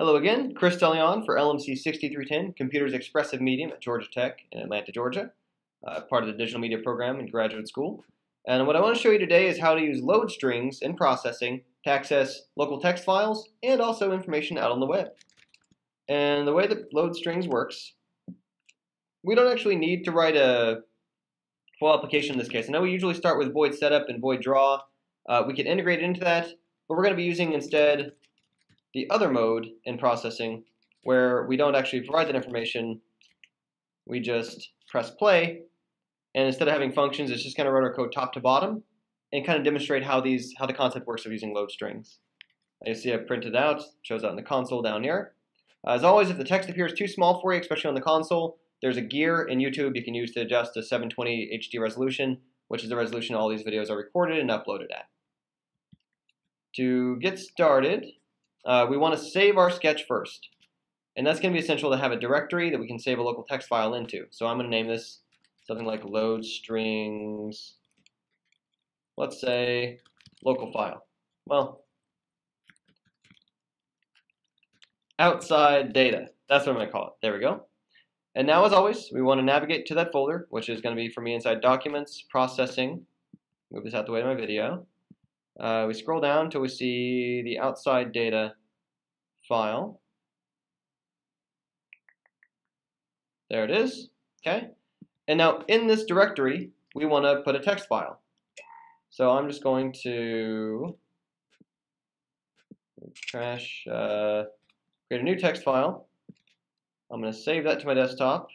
Hello again, Chris DeLeon for LMC 6310, Computers Expressive Medium at Georgia Tech in Atlanta, Georgia, part of the Digital Media Program in graduate school. And what I want to show you today is how to use load strings in processing to access local text files and also information out on the web. And the way that load strings works, we don't actually need to write a full application in this case. I know we usually start with void setup and void draw. We can integrate into that, but we're going to be using instead the other mode in processing where we don't actually provide that information. We just press play, and instead of having functions, it's just going to run our code top to bottom and kind of demonstrate how the concept works of using load strings. You see I've printed out, shows out in the console down here. As always, if the text appears too small for you, especially on the console, there's a gear in YouTube you can use to adjust to 720 HD resolution, which is the resolution all these videos are recorded and uploaded at. To get started, we want to save our sketch first. And that's going to be essential to have a directory that we can save a local text file into. So I'm going to name this something like load strings, let's say local file. Well, outside data. That's what I'm going to call it. There we go. And now, as always, we want to navigate to that folder, which is going to be, for me, inside Documents, Processing. Move this out the way of my video. We scroll down until we see the outside data file. There it is. Okay. And now, in this directory, we want to put a text file. So I'm just going to create a new text file. I'm going to save that to my desktop,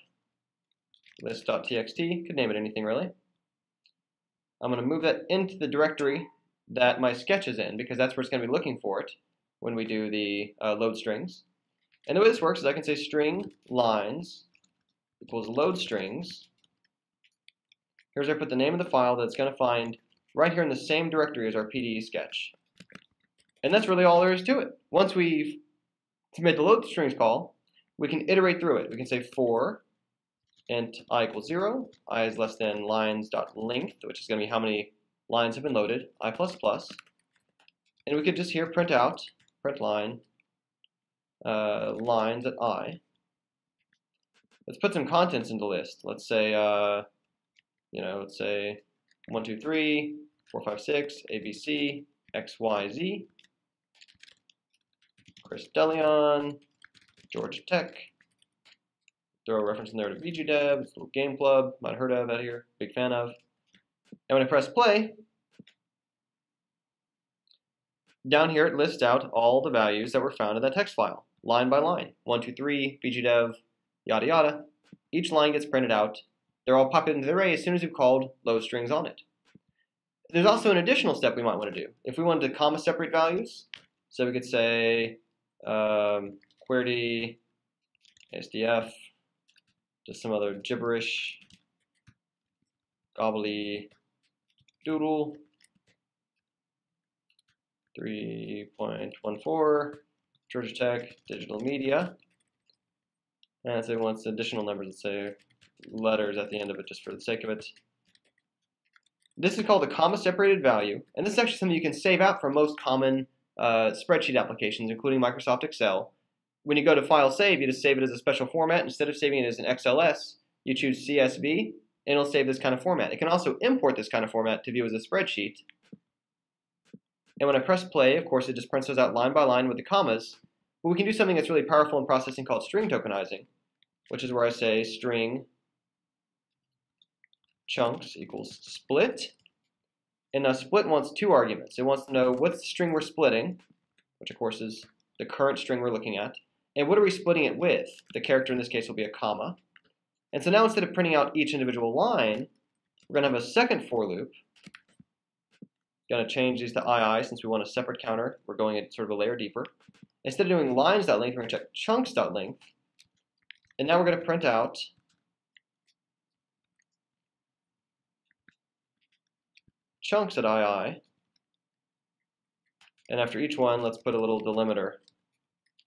list.txt, could name it anything really. I'm going to move that into the directory that my sketch is in, because that's where it's going to be looking for it when we do the load strings. And the way this works is I can say string lines equals load strings. Here's where I put the name of the file that's going to find right here in the same directory as our PDE sketch. And that's really all there is to it. Once we've made the load strings call, we can iterate through it. We can say for int I equals 0, I is less than lines.length, which is going to be how many lines have been loaded, I++. And we could just here print out, print line, lines at I. Let's put some contents into the list. Let's say, let's say 1, 2, 3, 4, 5, 6, A, B, C, X, Y, Z, Chris DeLeon, Georgia Tech. Throw a reference in there to VGDev, this little game club, might have heard of out here, big fan of. And when I press play, down here it lists out all the values that were found in that text file, line by line. 1, 2, 3, VGDev, yada yada. Each line gets printed out. They're all popped into the array as soon as we've called load strings on it. There's also an additional step we might want to do. If we wanted to comma separate values, so we could say, QWERTY, SDF, just some other gibberish, gobbly doodle, 3.14, Georgia Tech, digital media. And so it wants additional numbers, let's say letters at the end of it just for the sake of it. This is called a comma separated value, and this is actually something you can save out for most common spreadsheet applications, including Microsoft Excel. When you go to File Save, you just save it as a special format. Instead of saving it as an XLS, you choose CSV, and it'll save this kind of format. It can also import this kind of format to view as a spreadsheet. And when I press play, of course, it just prints those out line by line with the commas. But we can do something that's really powerful in processing called string tokenizing, which is where I say string chunks equals split. And now split wants two arguments. It wants to know what's the string we're splitting, which of course is the current string we're looking at. And what are we splitting it with? The character in this case will be a comma. And so now instead of printing out each individual line, we're going to have a second for loop. Going to change these to II since we want a separate counter. We're going at sort of a layer deeper. Instead of doing lines.length, we're going to check chunks.length. And now we're going to print out chunks at II. And after each one, let's put a little delimiter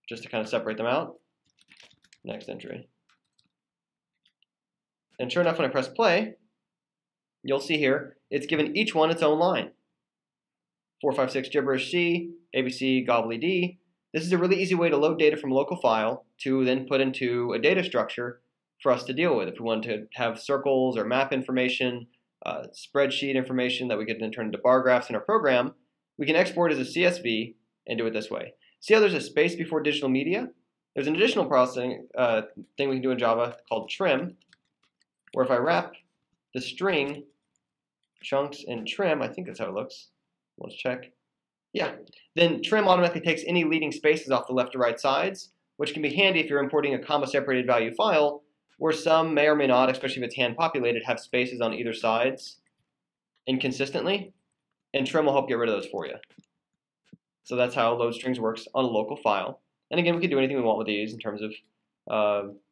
just to kind of separate them out. Next entry. And sure enough, when I press play, you'll see here, it's given each one its own line. 4, 5, 6, gibberish C, ABC, gobbly D. This is a really easy way to load data from a local file to then put into a data structure for us to deal with. If we wanted to have circles or map information, spreadsheet information that we could then turn into bar graphs in our program, we can export as a CSV and do it this way. See how there's a space before digital media? There's an additional processing thing we can do in Java called trim, where if I wrap the string chunks in trim, I think that's how it looks, let's check. Yeah, then trim automatically takes any leading spaces off the left or right sides, which can be handy if you're importing a comma-separated value file, where some may or may not, especially if it's hand-populated, have spaces on either sides inconsistently, and trim will help get rid of those for you. So that's how load strings works on a local file. And again, we can do anything we want with these in terms of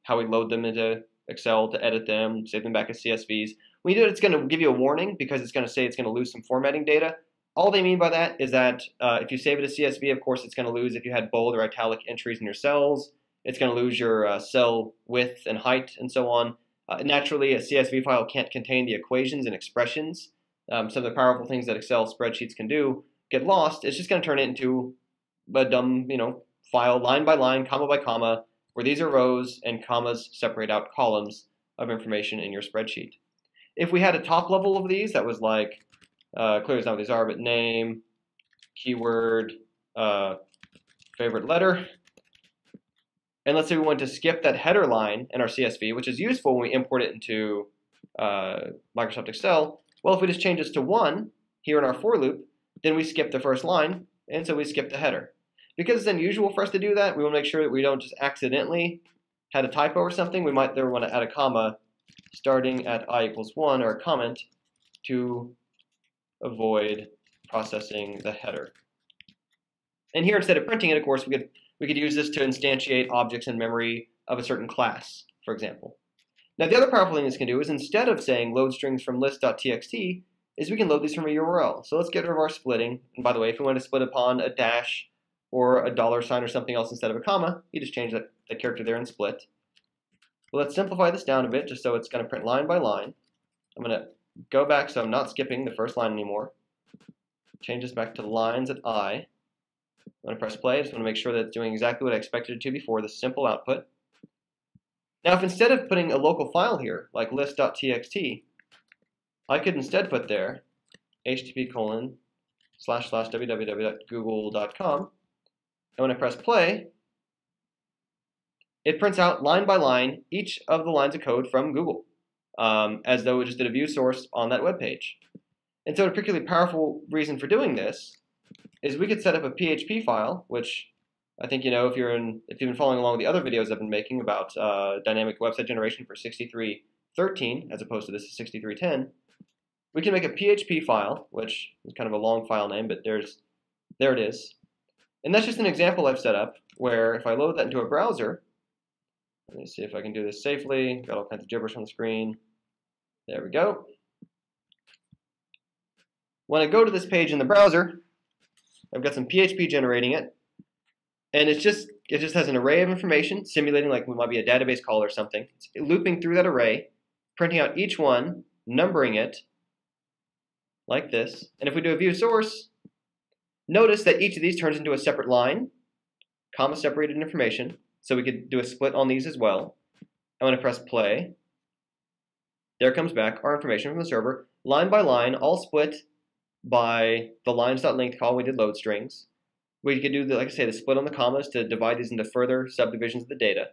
how we load them into Excel to edit them, save them back as CSVs. When you do it, it's going to give you a warning because it's going to say it's going to lose some formatting data. All they mean by that is that if you save it as CSV, of course, it's going to lose if you had bold or italic entries in your cells. It's going to lose your cell width and height and so on. Naturally, a CSV file can't contain the equations and expressions. Some of the powerful things that Excel spreadsheets can do get lost. It's just going to turn it into a dumb, file line by line, comma by comma, where these are rows and commas separate out columns of information in your spreadsheet. If we had a top level of these, that was like, clearly it's not what these are, but name, keyword, favorite letter. And let's say we want to skip that header line in our CSV, which is useful when we import it into Microsoft Excel. Well, if we just change this to 1 here in our for loop, then we skip the first line, and so we skip the header. Because it's unusual for us to do that, we want to make sure that we don't just accidentally had a typo or something. We might there want to add a comma starting at i = 1 or a comment to avoid processing the header. And here, instead of printing it, of course, we could use this to instantiate objects in memory of a certain class, for example. Now, the other powerful thing this can do is instead of saying load strings from list.txt, is we can load these from a URL. So let's get rid of our splitting. And by the way, if we want to split upon a dash or a $sign or something else instead of a comma, you just change that character there and split. Well, let's simplify this down a bit just so it's going to print line by line. I'm going to go back so I'm not skipping the first line anymore. Change this back to lines at i. I'm going to press play. I just want to make sure that it's doing exactly what I expected it to before, the simple output. Now, if instead of putting a local file here, like list.txt, I could instead put there http://www.google.com. And when I press play, it prints out line by line each of the lines of code from Google, as though it just did a view source on that web page. And so a particularly powerful reason for doing this is we could set up a PHP file, which I think if you've been following along with the other videos I've been making about dynamic website generation for 6313, as opposed to this is 6310, we can make a PHP file, which is kind of a long file name, but there it is. And that's just an example I've set up where if I load that into a browser, let me see if I can do this safely. Got all kinds of gibberish on the screen. There we go. When I go to this page in the browser, I've got some PHP generating it. And it just has an array of information, simulating like we might be a database call or something. It's looping through that array, printing out each one, numbering it like this. And if we do a view source, notice that each of these turns into a separate line, comma-separated information, so we could do a split on these as well. I'm going to press play. There comes back our information from the server, line by line, all split by the lines.length call we did load strings. We could do, like I say, the split on the commas to divide these into further subdivisions of the data.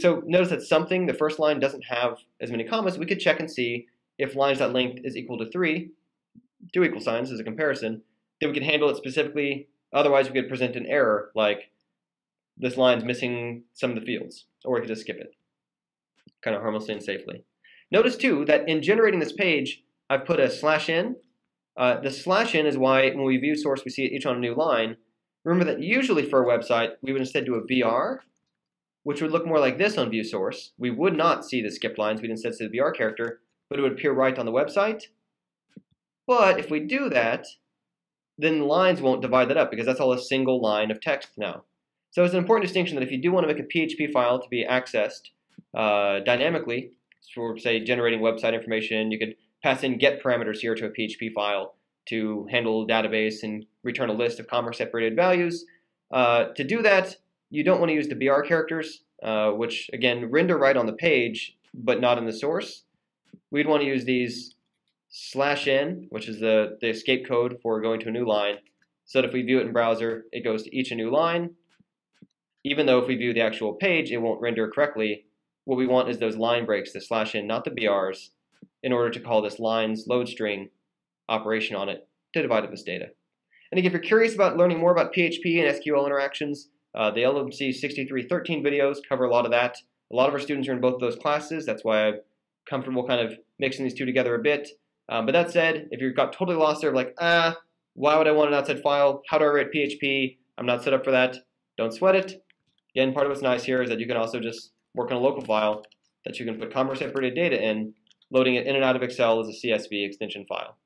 So notice that something, the first line doesn't have as many commas, we could check and see if lines.length is equal to 3, two equal signs as a comparison, then we can handle it specifically. Otherwise, we could present an error like this line's missing some of the fields, or we could just skip it, kind of harmlessly and safely. Notice too that in generating this page, I've put a /n. The /n is why when we view source, we see each on a new line. Remember that usually for a website, we would instead do a br, which would look more like this on view source. We would not see the skipped lines. We'd instead see the br character, but it would appear right on the website. But if we do that, then the lines won't divide that up because that's all a single line of text now. So it's an important distinction that if you do want to make a PHP file to be accessed dynamically, for say generating website information, you could pass in get parameters here to a PHP file to handle a database and return a list of comma separated values. To do that, you don't want to use the BR characters, which again render right on the page, but not in the source. We'd want to use these /n, which is the escape code for going to a new line, so that if we view it in browser, it goes to each new line. Even though if we view the actual page, it won't render correctly. What we want is those line breaks, the /n, not the BRs, in order to call this lines load string operation on it to divide up this data. And if you're curious about learning more about PHP and SQL interactions, the LMC 6313 videos cover a lot of that. A lot of our students are in both of those classes. That's why I'm comfortable kind of mixing these two together a bit. But that said, if you got totally lost there, like, why would I want an outside file? How do I write PHP? I'm not set up for that. Don't sweat it. Again, part of what's nice here is that you can also just work on a local file that you can put comma-separated data in, loading it in and out of Excel as a CSV extension file.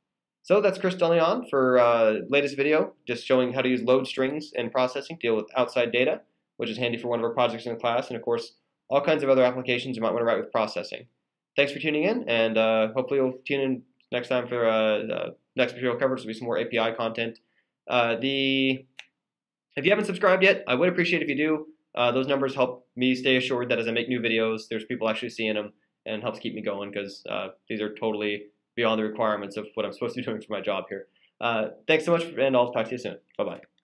So that's Chris DeLeon for latest video, just showing how to use load strings and processing to deal with outside data, which is handy for one of our projects in the class, and of course, all kinds of other applications you might want to write with processing. Thanks for tuning in, and hopefully you'll tune in next time for the next material coverage. There'll be some more API content. If you haven't subscribed yet, I would appreciate if you do. Those numbers help me stay assured that as I make new videos, there's people actually seeing them, and helps keep me going, because these are totally beyond the requirements of what I'm supposed to be doing for my job here. Thanks so much, and I'll talk to you soon. Bye-bye.